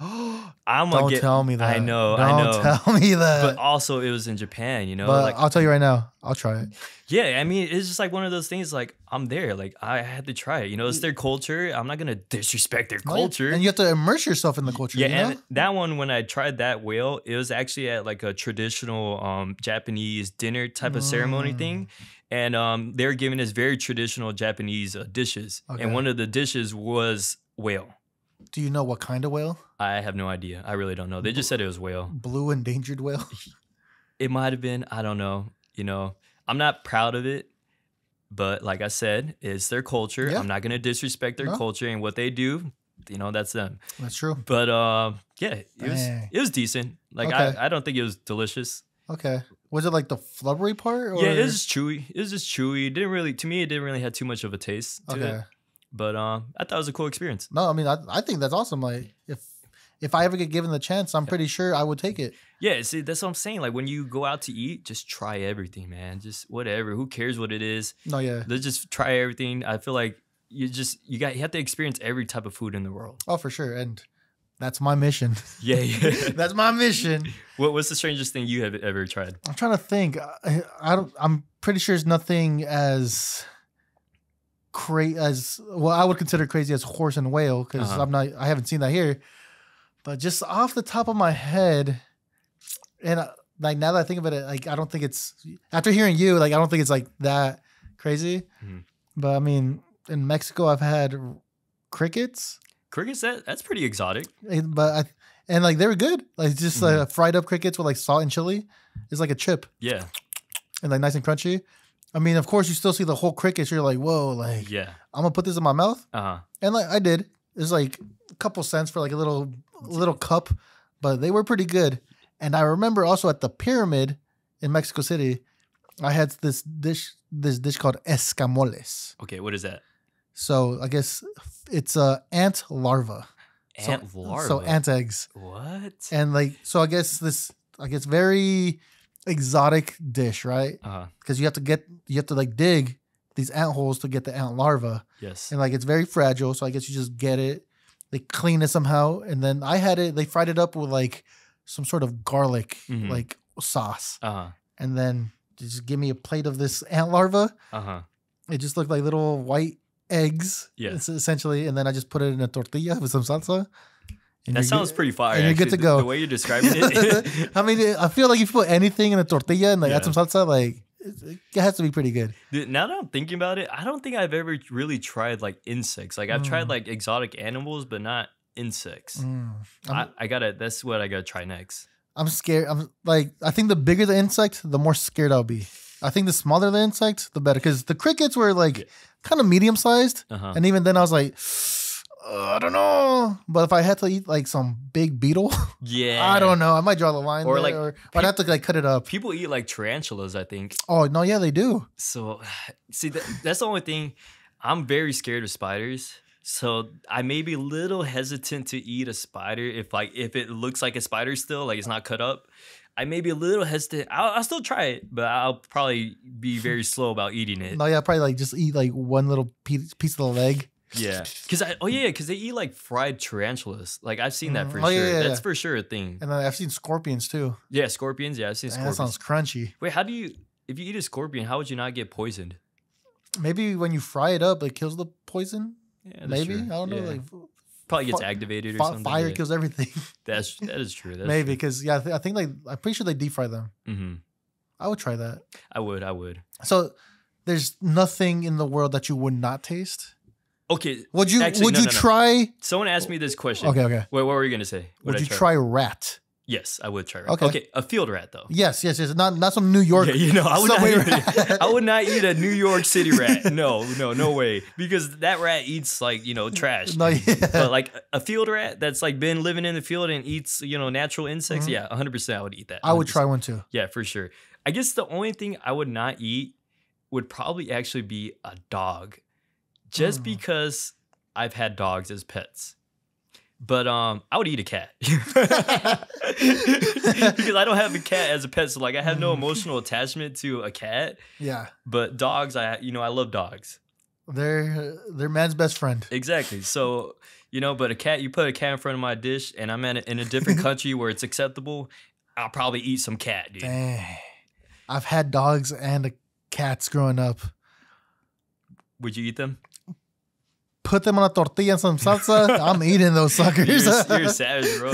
Don't tell me that. I know. Don't tell me that. But also, it was in Japan, you know. But like, I'll tell you right now, I'll try it. Yeah, I mean, it's just like one of those things. Like I'm there, like I had to try it. You know, it's their culture. I'm not gonna disrespect their culture. And you have to immerse yourself in the culture. Yeah, you know? And that one, when I tried that whale, it was actually at like a traditional Japanese dinner type of ceremony thing. And they were giving us very traditional Japanese dishes, and one of the dishes was whale. Do you know what kind of whale? I have no idea. I really don't know. They just said it was whale. Blue endangered whale? It might have been. I don't know. You know, I'm not proud of it. But like I said, it's their culture. Yeah. I'm not going to disrespect their culture and what they do. You know, that's them. That's true. But yeah, it was decent. Like I don't think it was delicious. Okay. Was it like the flubbery part? Or? Yeah, it was just chewy. It was just chewy. It didn't really, to me, it didn't really have too much of a taste to it. But I thought it was a cool experience. No, I mean, I think that's awesome. Like, if I ever get given the chance, I'm pretty sure I would take it. Yeah, see, that's what I'm saying. Like, when you go out to eat, just try everything, man. Just whatever. Who cares what it is? No, yeah. Let's just try everything. I feel like you have to experience every type of food in the world. Oh, for sure. And that's my mission. Yeah. That's my mission. What's the strangest thing you have ever tried? I'm trying to think. I'm pretty sure it's nothing as... as well, I would consider crazy as horse and whale because I haven't seen that here, but just off the top of my head, and like now that I think of it, like I don't think it's after hearing you, like I don't think it's like that crazy. But I mean, in Mexico, I've had crickets. Crickets, that's pretty exotic. And like they were good, like just like fried up crickets with like salt and chili. It's like a chip. Yeah, and like nice and crunchy. I mean, of course, you still see the whole cricket. So you're like, whoa, like, yeah, I'm gonna put this in my mouth, and like I did. It's like a couple cents for like a little cup, but they were pretty good. And I remember also at the pyramid in Mexico City, I had this dish called escamoles. Okay, what is that? So I guess it's ant larva. Ant larva. So ant eggs. What? And like, so I guess it's very exotic dish, right? Because you have to like dig these ant holes to get the ant larva. Yes. And like it's very fragile, so I guess you just get it, they clean it somehow, and then I had it, they fried it up with like some sort of garlic, like sauce. Uh-huh. And then just give me a plate of this ant larva. Uh-huh. It just looked like little white eggs, yes, essentially. And then I just put it in a tortilla with some salsa. That sounds pretty fire. And you're good to go. The way you're describing it. I mean, I feel like if you put anything in a tortilla and like add some salsa, like it has to be pretty good. Dude, now that I'm thinking about it, I don't think I've ever really tried like insects. Like I've tried like exotic animals, but not insects. I gotta. That's what I gotta try next. I'm scared. I'm like, I think the bigger the insect, the more scared I'll be. I think the smaller the insect, the better. Because the crickets were like kind of medium sized, and even then I was like, I don't know. But if I had to eat like some big beetle, I don't know. I might draw the line or there, like, or I'd have to like cut it up. People eat like tarantulas, I think. Oh no, yeah, they do. So, see, that's the only thing. I'm very scared of spiders, so I may be a little hesitant to eat a spider if it looks like a spider still, like it's not cut up. I may be a little hesitant. I'll still try it, but I'll probably be very slow about eating it. No, yeah, probably like just eat like one little piece of the leg. Yeah, because they eat like fried tarantulas. Like I've seen that for sure. Yeah, that's for sure a thing. And I've seen scorpions too. Yeah, scorpions. Yeah, I've seen scorpions. That sounds crunchy. Wait, if you eat a scorpion, how would you not get poisoned? Maybe when you fry it up, it kills the poison. Yeah, that's maybe true. I don't know. Yeah. Like probably gets activated or something. Fire kills everything. That is true. That's maybe because I think like I'm pretty sure they deep fry them. Mm-hmm. I would try that. I would. So there's nothing in the world that you would not taste. Okay. Would you try? Someone asked me this question. Okay. Wait, what were you gonna say? Would you try rat? Yes, I would try rat. Okay, a field rat though. Yes. Not some New York. Yeah, I would not eat a New York City rat. No way. Because that rat eats like trash. But like a field rat that's like been living in the field and eats natural insects. Yeah, 100%. I would eat that. 100%. I would try one too. Yeah, for sure. I guess the only thing I would not eat would probably actually be a dog. Just because I've had dogs as pets. But I would eat a cat. Because I don't have a cat as a pet, so like I have no emotional attachment to a cat. Yeah. But dogs, I love dogs. They're man's best friend. Exactly. So, but a cat, you put a cat in front of my dish and I'm in a different country where it's acceptable, I'll probably eat some cat, dude. Dang. I've had dogs and cats growing up. Would you eat them? Put them on a tortilla and some salsa. I'm eating those suckers. You're savage, bro.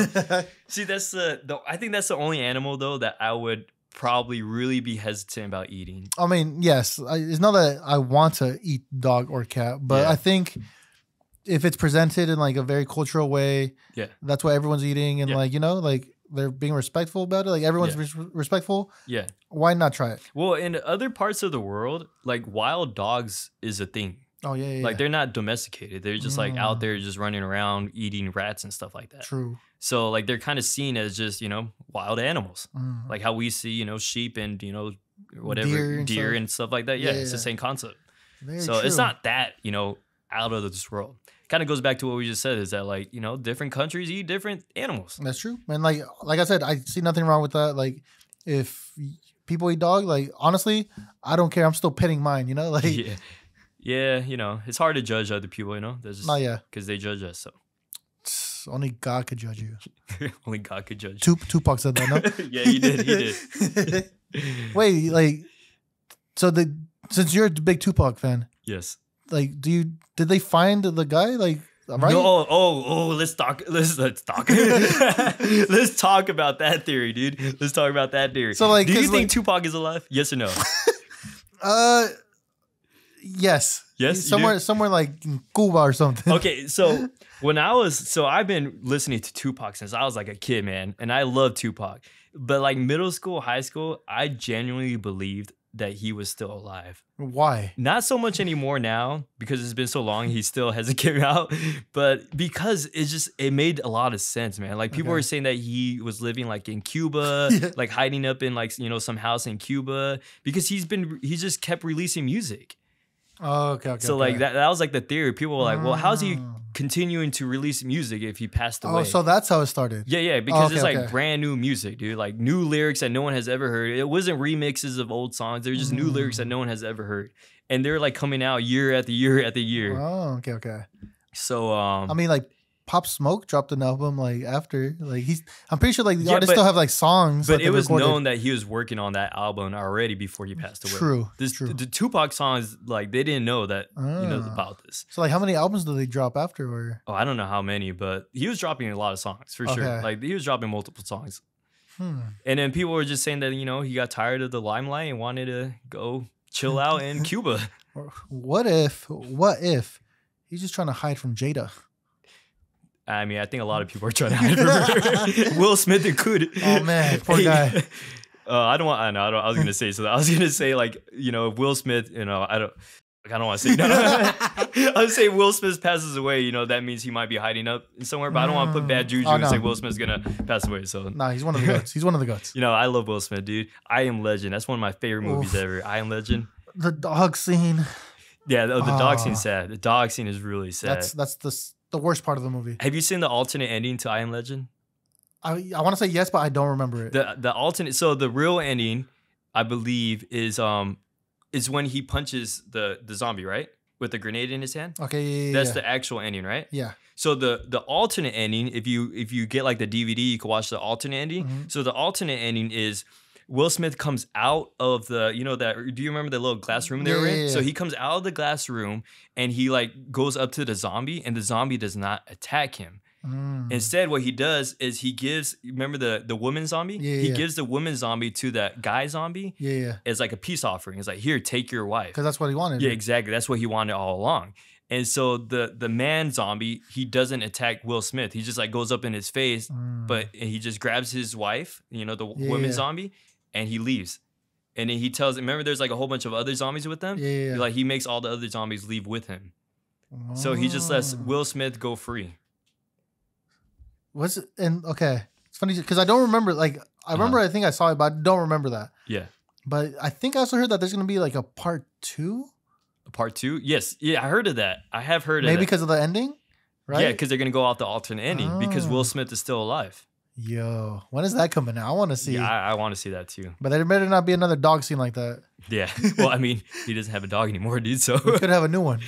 See, that's I think that's the only animal though that I would probably really be hesitant about eating. I mean, yes, it's not that I want to eat dog or cat, but I think if it's presented in like a very cultural way, that's what everyone's eating, and like like they're being respectful about it. Like everyone's respectful. Yeah. Why not try it? Well, in other parts of the world, like wild dogs is a thing. Oh yeah. Like they're not domesticated. They're just like out there just running around eating rats and stuff like that. True. So like they're kind of seen as just, wild animals. Like how we see, sheep and, whatever deer and stuff like that. Yeah. It's the same concept. Very true. It's not that, out of this world. Kind of goes back to what we just said, is that like different countries eat different animals. That's true. And like I said, I see nothing wrong with that. Like if people eat dog, like honestly, I don't care. I'm still petting mine. It's hard to judge other people. Because they judge us. So only God could judge you. Only God could judge. Tupac said that. No? Yeah, he did. Wait, since you're a big Tupac fan. Yes. Like, did they find the guy? Like, right? No, let's talk. Let's talk about that theory, dude. Let's talk about that theory. So, like, do you think Tupac is alive? Yes or no? Yes. Yes. Somewhere like in Cuba or something. Okay, so I've been listening to Tupac since I was like a kid, man, and I love Tupac. But like middle school, high school, I genuinely believed that he was still alive. Why? Not so much anymore now, because it's been so long he still hasn't came out, but because it made a lot of sense, man. Like people were saying that he was living like in Cuba, like hiding up in like some house in Cuba, because he just kept releasing music. Oh, okay. So like that was like the theory. People were like, well, how's he continuing to release music if he passed away? Oh, so that's how it started. Yeah, because it's brand new music, dude. Like new lyrics that no one has ever heard. It wasn't remixes of old songs. They're just new lyrics that no one has ever heard. And they're like coming out year after year after year. Oh, okay. So I mean like Pop Smoke dropped an album like after, like he's, I'm pretty sure like the artists still have like songs. But it was known that he was working on that album already before he passed away. True. The Tupac songs, like they didn't know that, you know, about this. So like how many albums did they drop after? Or? Oh, I don't know how many, but he was dropping a lot of songs for sure. Like he was dropping multiple songs. And then people were just saying that, you know, he got tired of the limelight and wanted to go chill out in Cuba. What if he's just trying to hide from Jada? I mean, I think a lot of people are trying to hide from her. Will Smith included. Oh man, poor guy. I was gonna say something. I was gonna say like, you know, Will Smith. You know, I don't want to say. I would say Will Smith passes away. You know, that means he might be hiding up somewhere. But I don't want to put bad juju and say Will Smith's gonna pass away. So no, he's one of the goats. He's one of the goats. You know, I love Will Smith, dude. I Am Legend. That's one of my favorite movies ever. I Am Legend. The dog scene. Yeah, the dog scene's sad. The dog scene is really sad. That's the worst part of the movie. Have you seen the alternate ending to I Am Legend? I want to say yes, but I don't remember it. The alternate, so the real ending, I believe, is when he punches the zombie, right? With the grenade in his hand. Okay, yeah, that's the actual ending, right? Yeah. So the alternate ending, if you get like the DVD, you can watch the alternate ending. So the alternate ending is Will Smith comes out of the, you know, that, do you remember the little glass room they were in? So he comes out of the glass room and he like goes up to the zombie and the zombie does not attack him. Instead, what he does is he gives, remember the woman zombie? He gives the woman zombie to that guy zombie. It's like a peace offering. It's like, here, take your wife. Because that's what he wanted. Yeah, exactly. That's what he wanted all along. And so the man zombie, he doesn't attack Will Smith. He just like goes up in his face, but he just grabs his wife, you know, the woman zombie. And he leaves. And then he tells, remember there's like a whole bunch of other zombies with them? Like he makes all the other zombies leave with him. So he just lets Will Smith go free. Okay. It's funny because I don't remember, like, I remember, I think I saw it, but I don't remember that. Yeah. But I think I also heard that there's going to be like a part 2. A part 2? Yes. Yeah, I heard of that. I have heard of that. Maybe because of the ending, right? Yeah, because they're going to go out the alternate ending because Will Smith is still alive. Yo, when is that coming out? I want to see. Yeah, I want to see that too. But there better not be another dog scene like that. Yeah. Well, I mean, he doesn't have a dog anymore, dude. So we could have a new one.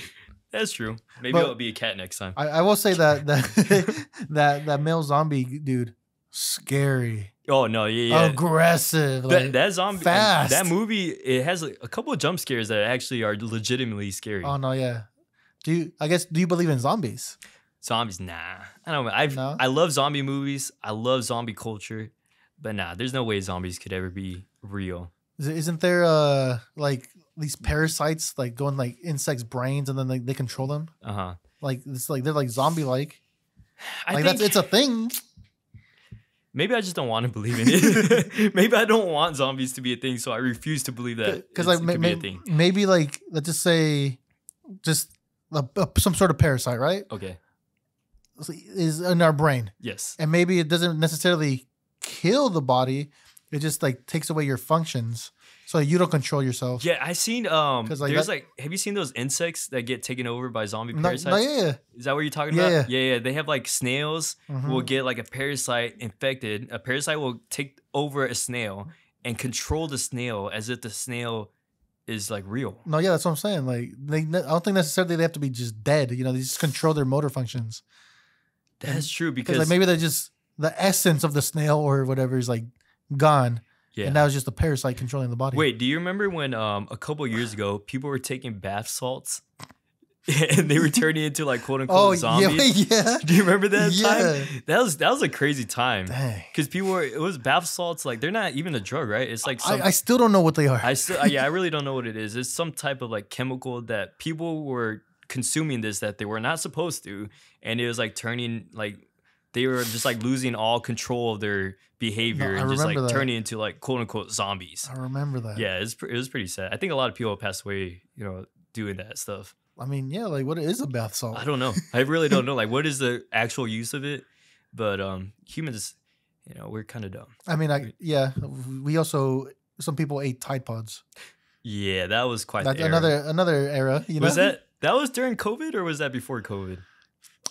That's true. Maybe but it'll be a cat next time. I will say that male zombie dude, scary. Oh no, yeah. Aggressive. Like, that zombie. Fast. That movie, it has a couple of jump scares that actually are legitimately scary. Oh no, yeah. Do you believe in zombies? Zombies, nah. I don't know. I love zombie movies. I love zombie culture, but nah, there's no way zombies could ever be real. Isn't there like these parasites like go in like insects' brains and then they control them? Like it's like they're like zombie-like. Like it's a thing. Maybe I just don't want to believe in it. Maybe I don't want zombies to be a thing, so I refuse to believe that. Because like maybe like let's just say some sort of parasite, right? Okay. Is in our brain. Yes. And maybe it doesn't necessarily kill the body. It just like takes away your functions. So you don't control yourself. Yeah, I've seen have you seen those insects that get taken over by zombie parasites? Yeah. Is that what you're talking about? Yeah. They have like snails will get like a parasite infected. A parasite will take over a snail and control the snail as if the snail is like real. No, yeah, that's what I'm saying. Like I don't think necessarily they have to be just dead. You know, they just control their motor functions. That's true because like maybe they're just the essence of the snail or whatever is like gone. Yeah. And now it's just the parasite controlling the body. Wait, do you remember when a couple of years ago people were taking bath salts and they were turning into like quote unquote zombies? Yeah. Do you remember that time? That was a crazy time. Dang. Because it was bath salts, like they're not even a drug, right? It's like I still don't know what they are. I really don't know what it is. It's some type of like chemical that people were consuming that they were not supposed to, and it was like turning, like they were just like losing all control of their behavior and just like turning into like quote unquote zombies. I remember that. Yeah, it was pretty sad. I think a lot of people passed away, you know, doing that stuff. I mean, yeah, like what is a bath salt? I don't know. I really don't know. Like what is the actual use of it? But humans, you know, we're kind of dumb. I mean, we also, some people ate Tide Pods. Yeah, that was quite another era. You know? Was that? That was during COVID, or was that before COVID?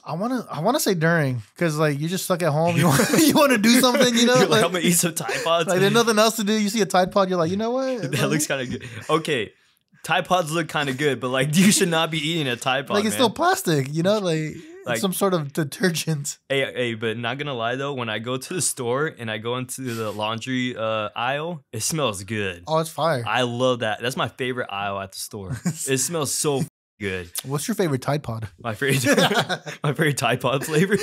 I wanna say during, because like you're just stuck at home. You wanna do something, you know? Like, I'm gonna eat some Tide Pods. Like there's nothing else to do. You see a Tide Pod, you're like, you know what? That looks kind of good. Okay, Tide Pods look kind of good, but like you should not be eating a Tide Pod. Like it's still plastic, you know? Like like some sort of detergent. Hey, but not gonna lie though, when I go to the store and I go into the laundry aisle, it smells good. Oh, it's fire. I love that. That's my favorite aisle at the store. It smells so good. What's your favorite Tide Pod? My favorite Tide Pod flavor.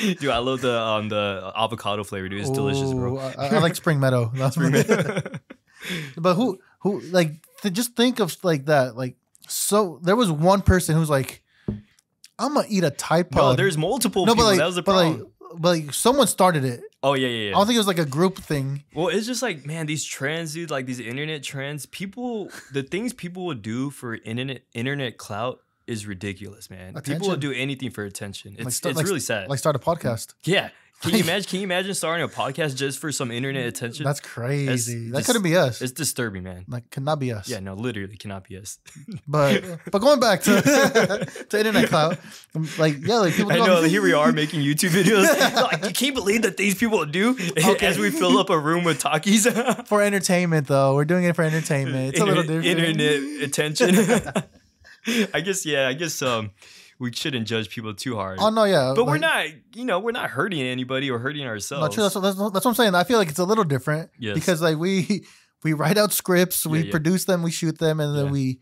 Dude, I love the avocado flavor, dude. It's delicious, bro. I like Spring Meadow. That's Spring Meadow. But who like just think of like that. Like, so there was one person who's like, I'm gonna eat a Tide Pod. No, there's multiple people. Like, that was the problem. But like someone started it. Oh, yeah. I don't think it was like a group thing. Well, it's just like, man, these trends, dude, like these internet trends, the things people would do for internet clout is ridiculous, man. Attention. People will do anything for attention. It's really sad. Like start a podcast. Yeah. Can you imagine starting a podcast just for some internet attention? That's crazy. That couldn't be us. It's disturbing, man. Like, cannot be us. Yeah, no, literally cannot be us. But going back to internet clout, like, yeah, like people. I know, like, here we are making YouTube videos. Like, you can't believe the things people do as we fill up a room with talkies. For entertainment, though. We're doing it for entertainment. It's a little different. Internet attention. I guess. We shouldn't judge people too hard. Oh, no, yeah. But like, we're not hurting anybody or hurting ourselves. Not true. That's what I'm saying. I feel like it's a little different. Yes. Because like we write out scripts, we produce them, we shoot them, and then we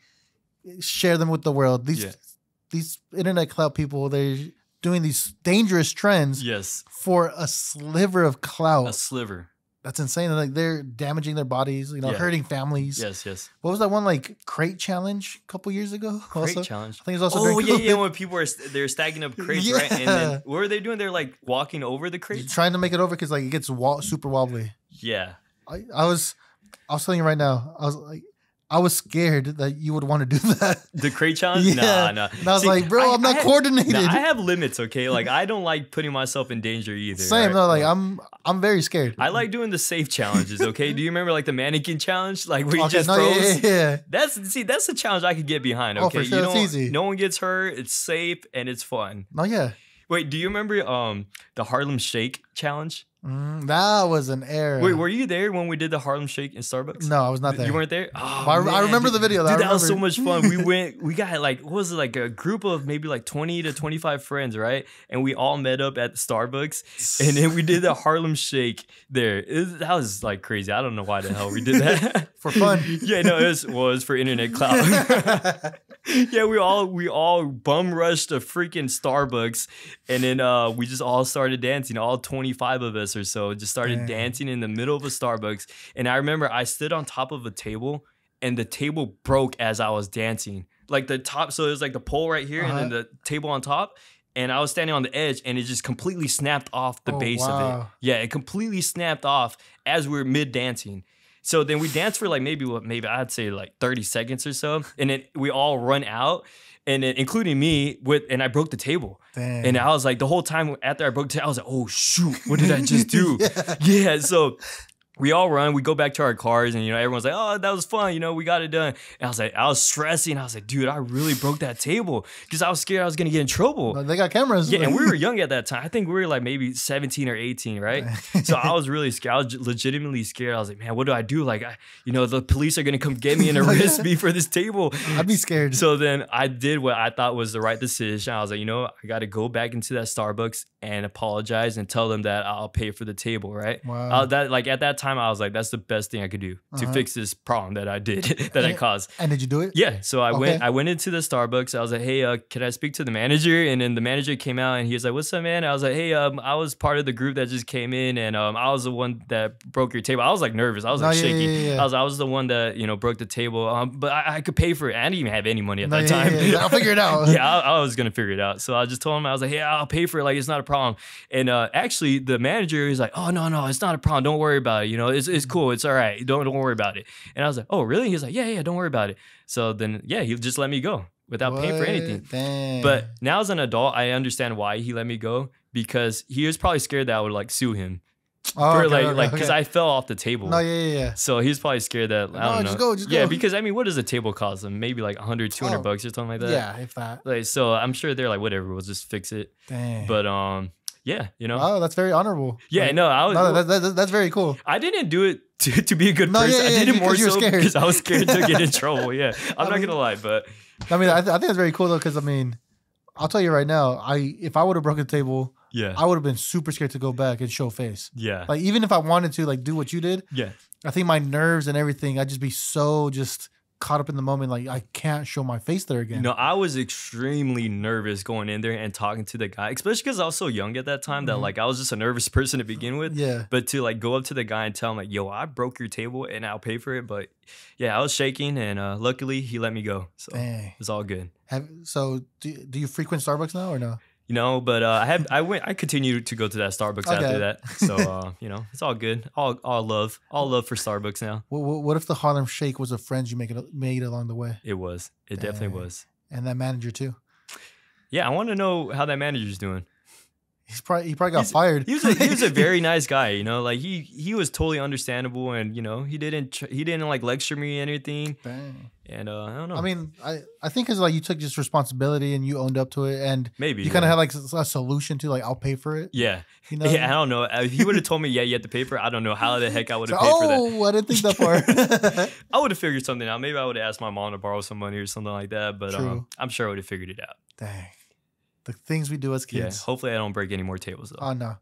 share them with the world. These internet clout people, they're doing these dangerous trends for a sliver of clout. A sliver. That's insane. Like, they're damaging their bodies, you know, hurting families. Yes. What was that one, like, crate challenge a couple years ago? Crate challenge. I think it was also during COVID. When people were they're stacking up crates, right? And then what are they doing? They're, like, walking over the crates? You're trying to make it over because, like, it gets super wobbly. Yeah. I was telling you right now, I was scared that you would want to do that. The crate challenge? Yeah. Nah. And I was like, bro, I'm not coordinated. Nah, I have limits, okay? Like, I don't like putting myself in danger either. Same, right? No, like, I'm very scared. I like doing the safe challenges, okay? Do you remember, like, the mannequin challenge? Like, where you just froze? Yeah. That's a challenge I could get behind, okay? Oh, for sure. You don't, it's easy. No one gets hurt. It's safe, and it's fun. Oh, yeah. Wait, do you remember the Harlem Shake challenge? That was an era. Wait, were you there when we did the Harlem Shake in Starbucks? No, I was not there. You weren't there? Oh, I remember the video. Dude, that was so much fun. We got like, what was it, like a group of maybe like 20 to 25 friends, right? And we all met up at Starbucks, and then we did the Harlem Shake there. That was like crazy. I don't know why the hell we did that. For fun. Yeah, no, it was for internet clout. Yeah, we all bum rushed a freaking Starbucks, and then we just all started dancing. All 25 of us or so just started dancing in the middle of a Starbucks. And I remember I stood on top of a table, and the table broke as I was dancing. Like the top, so it was like the pole right here, and then the table on top. And I was standing on the edge, and it just completely snapped off the base of it. Yeah, it completely snapped off as we were mid dancing. So then we danced for like maybe I'd say like 30 seconds or so. And then we all run out, and then, including me, and I broke the table. Damn. And I was like, the whole time after I broke the table, I was like, oh shoot, what did I just do? Yeah, so we all run, we go back to our cars, and you know, everyone's like, oh, that was fun, you know, we got it done. And I was stressing. I was like, dude, I really broke that table because I was scared I was gonna get in trouble. No, they got cameras. Yeah, and we were young at that time. I think we were like maybe 17 or 18, right? So I was really scared. I was legitimately scared. I was like, man, what do I do? Like, you know, the police are gonna come get me and arrest me for this table. I'd be scared. So then I did what I thought was the right decision. I was like, you know, I gotta go back into that Starbucks and apologize and tell them that I'll pay for the table, right? Wow. At that time, I was like, that's the best thing I could do to fix this problem that I did, I caused. And did you do it? Yeah. So I went into the Starbucks. I was like, hey, can I speak to the manager? And then the manager came out, and he was like, what's up, man? I was like, hey, I was part of the group that just came in, and I was the one that broke your table. I was like nervous. I was like shaky. I was the one that, you know, broke the table. But I could pay for it. I didn't even have any money at that time. I'll figure it out. I was gonna figure it out. So I just told him, I was like, hey, I'll pay for it. Like, it's not a problem. And actually, the manager was like, oh no, it's not a problem. Don't worry about it. You know, it's cool. It's all right. Don't worry about it. And I was like, oh, really? He's like, yeah, don't worry about it. So then, yeah, he just let me go without paying for anything. Dang. But now as an adult, I understand why he let me go, because he was probably scared that I would like sue him. Because I fell off the table. No, yeah. So he was probably scared that, I don't know. Just go. Because I mean, what does a table cost them? Maybe like 100, 200 bucks or something like that. Yeah, if that. Like, so I'm sure they're like, whatever, we'll just fix it. Dang. But, yeah, you know. Oh, that's very honorable. Yeah, like, no, that's very cool. I didn't do it to be a good person. I did it more so because I was scared to get in trouble. Yeah, I'm not gonna lie, but I mean, I think that's very cool though, because I mean, I'll tell you right now, if I would have broken the table, yeah, I would have been super scared to go back and show face. Yeah. Like, even if I wanted to, like, do what you did, yeah, I think my nerves and everything, I'd just be so just caught up in the moment. Like, I can't show my face there again. No, I was extremely nervous going in there and talking to the guy, especially because I was so young at that time that, mm-hmm, like, I was just a nervous person to begin with. Yeah. But to, like, go up to the guy and tell him, like, yo, I broke your table and I'll pay for it. But, yeah, I was shaking, and luckily he let me go. So dang, it's all good. So do you frequent Starbucks now or no? You know, but I continued to go to that Starbucks after that. So you know, it's all good. All love for Starbucks now. What if the Harlem Shake was a friend you made along the way? It was. It dang, definitely was. And that manager too. Yeah, I want to know how that manager's doing. He probably got fired. He was a very nice guy, you know. Like, he was totally understandable, and you know, he didn't like lecture me or anything. Dang. And I don't know. I mean, I think it's like you took just responsibility and you owned up to it, and maybe you kind of had like a solution to, like, I'll pay for it. Yeah, you know? Yeah, I don't know. If he would have told me, yeah, you have to pay for it, I don't know how the heck I would have paid for that. Oh, I didn't think that far. I would have figured something out. Maybe I would have asked my mom to borrow some money or something like that. But I'm sure I would have figured it out. Dang. The things we do as kids. Yeah, hopefully I don't break any more tables though. Oh, no.